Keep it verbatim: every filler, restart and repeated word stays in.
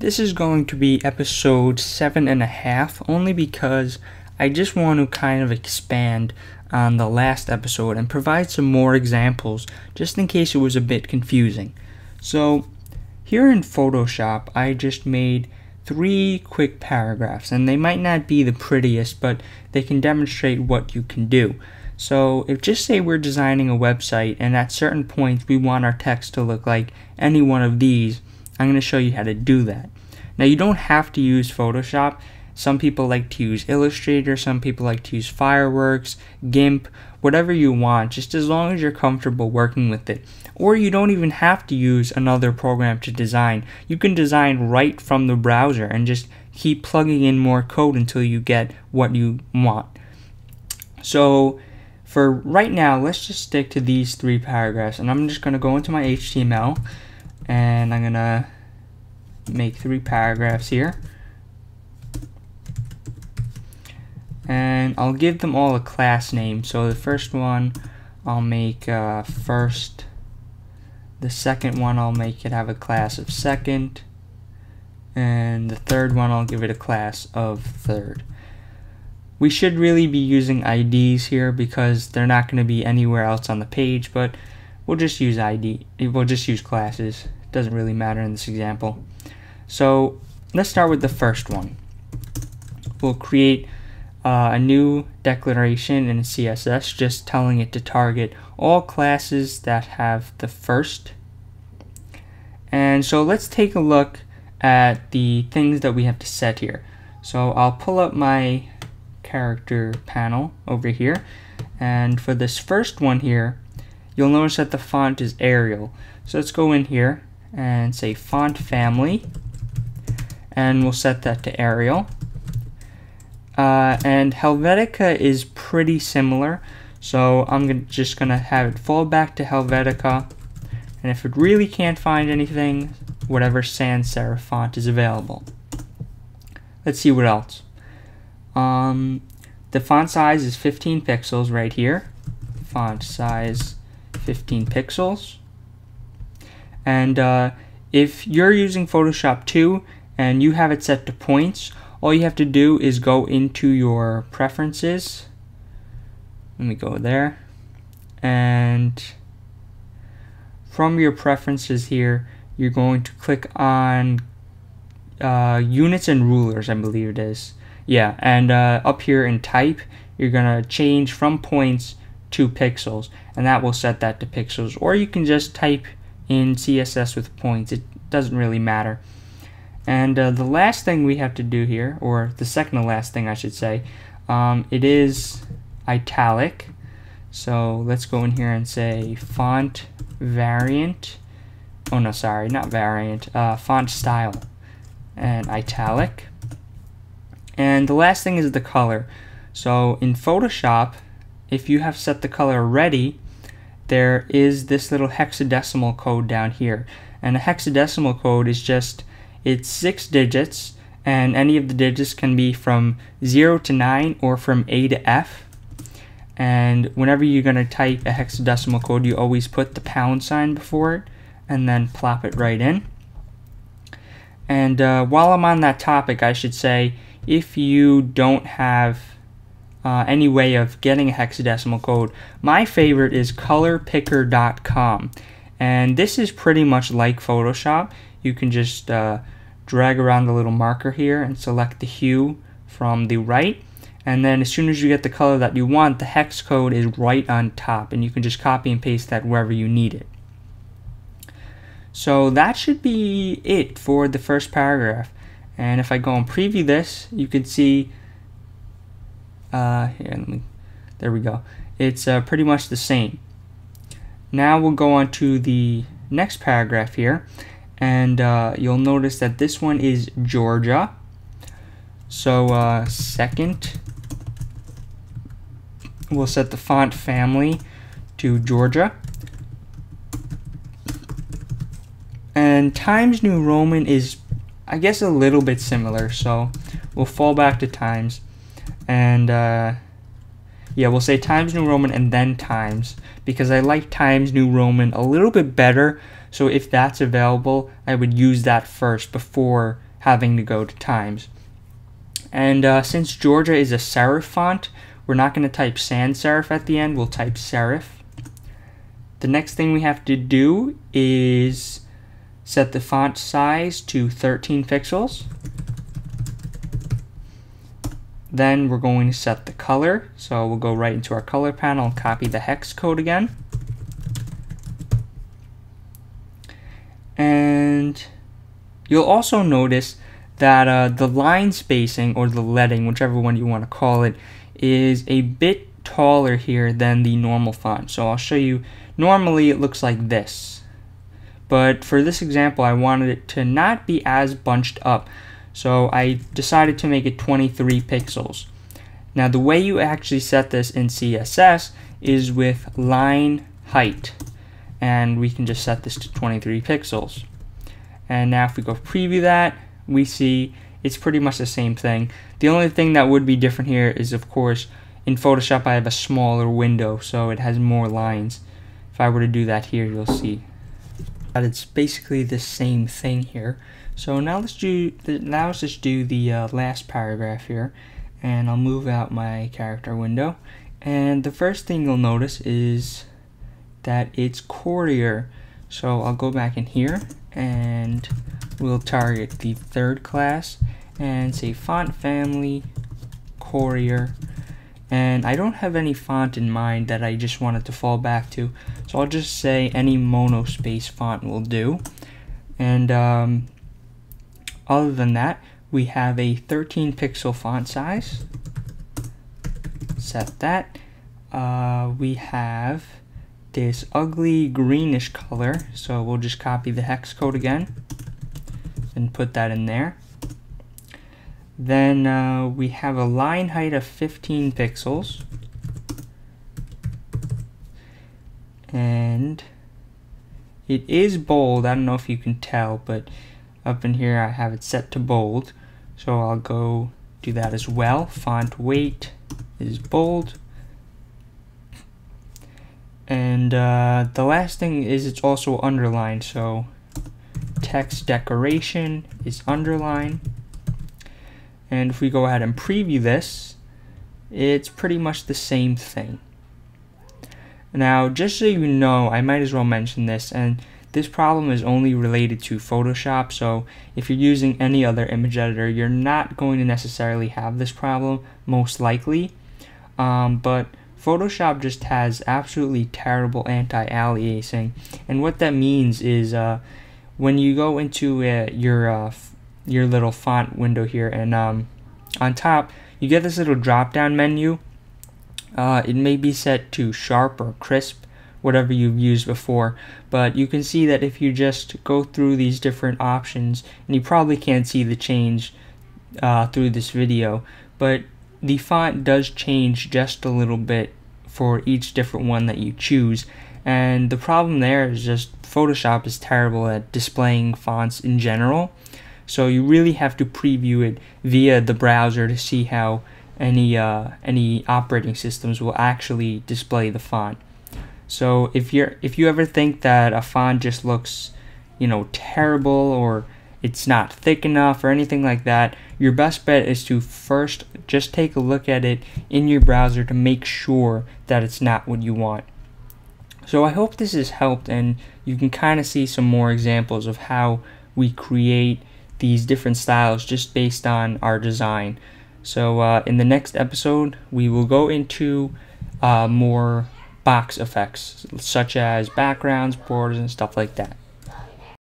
This is going to be episode seven and a half, only because I just want to kind of expand on the last episode and provide some more examples, just in case it was a bit confusing. So here in Photoshop, I just made three quick paragraphs, and they might not be the prettiest, but they can demonstrate what you can do. So if just say we're designing a website, and at certain points we want our text to look like any one of these, I'm going to show you how to do that. Now, you don't have to use Photoshop. Some people like to use Illustrator, some people like to use Fireworks, GIMP, whatever you want, just as long as you're comfortable working with it. Or you don't even have to use another program to design. You can design right from the browser and just keep plugging in more code until you get what you want. So for right now, let's just stick to these three paragraphs, and I'm just going to go into my H T M L. And I'm gonna make three paragraphs here, and I'll give them all a class name. So the first one I'll make uh, first, the second one I'll make it have a class of second, and the third one I'll give it a class of third. We should really be using I Ds here because they're not going to be anywhere else on the page, but we'll just use I D, we'll just use classes. Doesn't really matter in this example. So let's start with the first one. We'll create uh, a new declaration in C S S, just telling it to target all classes that have the first. And so let's take a look at the things that we have to set here. So I'll pull up my character panel over here, and for this first one here, you'll notice that the font is Arial. So let's go in here and say font family, and we'll set that to Arial. Uh, and Helvetica is pretty similar, so I'm gonna, just gonna have it fall back to Helvetica, and if it really can't find anything, whatever sans serif font is available. Let's see what else. Um, the font size is fifteen pixels right here, font size fifteen pixels. And uh, if you're using Photoshop two and you have it set to points, all you have to do is go into your preferences. Let me go there. And from your preferences here, you're going to click on uh, units and rulers, I believe it is. Yeah, and uh, up here in type, you're going to change from points to pixels, and that will set that to pixels. Or you can just type in C S S with points, it doesn't really matter. And uh, the last thing we have to do here, or the second to last thing I should say, um, it is italic. So let's go in here and say font variant, oh no sorry not variant, uh, font style and italic. And the last thing is the color. So in Photoshop, if you have set the color ready, there is this little hexadecimal code down here. And a hexadecimal code is just, it's six digits, and any of the digits can be from zero to nine or from A to F. And whenever you're going to type a hexadecimal code, you always put the pound sign before it and then plop it right in. And uh, while I'm on that topic, I should say, if you don't have Uh, any way of getting a hexadecimal code, my favorite is color picker dot com, and this is pretty much like Photoshop. You can just uh, drag around the little marker here and select the hue from the right, and then as soon as you get the color that you want, the hex code is right on top, and you can just copy and paste that wherever you need it. So that should be it for the first paragraph. And if I go and preview this, you can see Uh, here, let me, there we go. It's uh, pretty much the same. Now we'll go on to the next paragraph here, and uh, you'll notice that this one is Georgia. So uh, second, we'll set the font family to Georgia. And Times New Roman is, I guess, a little bit similar, so we'll fall back to Times. And uh, yeah, we'll say Times New Roman and then Times, because I like Times New Roman a little bit better So if that's available, I would use that first before having to go to Times. And uh, since Georgia is a serif font, we're not going to type sans serif at the end, we'll type serif. The next thing we have to do is set the font size to thirteen pixels. Then we're going to set the color, so we'll go right into our color panel and copy the hex code again. And you'll also notice that uh, the line spacing, or the leading, whichever one you want to call it, is a bit taller here than the normal font. So I'll show you, normally it looks like this, but for this example I wanted it to not be as bunched up. So I decided to make it twenty-three pixels. Now the way you actually set this in C S S is with line height, and we can just set this to twenty-three pixels. And now if we go preview that, we see it's pretty much the same thing. The only thing that would be different here is, of course, in Photoshop I have a smaller window, so it has more lines. If I were to do that here, you'll see. But it's basically the same thing here. So now let's do the, now let's just do the uh, last paragraph here, and I'll move out my character window. And the first thing you'll notice is that it's Courier. So I'll go back in here and we'll target the third class and say font family Courier. And I don't have any font in mind that I just wanted to fall back to, so I'll just say any monospace font will do. And um, other than that, we have a thirteen pixel font size. Set that. Uh, we have this ugly greenish color, so we'll just copy the hex code again and put that in there. Then uh, we have a line height of fifteen pixels. And it is bold. I don't know if you can tell, but up in here I have it set to bold, so I'll go do that as well. Font weight is bold. And uh, the last thing is it's also underlined, so text decoration is underlined. And if we go ahead and preview this, it's pretty much the same thing. Now, just so you know, I might as well mention this, and this problem is only related to Photoshop, so if you're using any other image editor, you're not going to necessarily have this problem, most likely. Um, but Photoshop just has absolutely terrible anti-aliasing, and what that means is uh, when you go into uh, your uh, your little font window here, and um, on top you get this little drop-down menu. Uh, it may be set to sharp or crisp, whatever you've used before, but you can see that if you just go through these different options, and you probably can't see the change uh, through this video, but the font does change just a little bit for each different one that you choose. And the problem there is just Photoshop is terrible at displaying fonts in general, so you really have to preview it via the browser to see how any uh, any operating systems will actually display the font. So if you're if you ever think that a font just looks, you know, terrible, or it's not thick enough or anything like that, your best bet is to first just take a look at it in your browser to make sure that it's not what you want. So I hope this has helped, and you can kind of see some more examples of how we create these different styles just based on our design. So uh, in the next episode we will go into uh, more box effects such as backgrounds, borders, and stuff like that.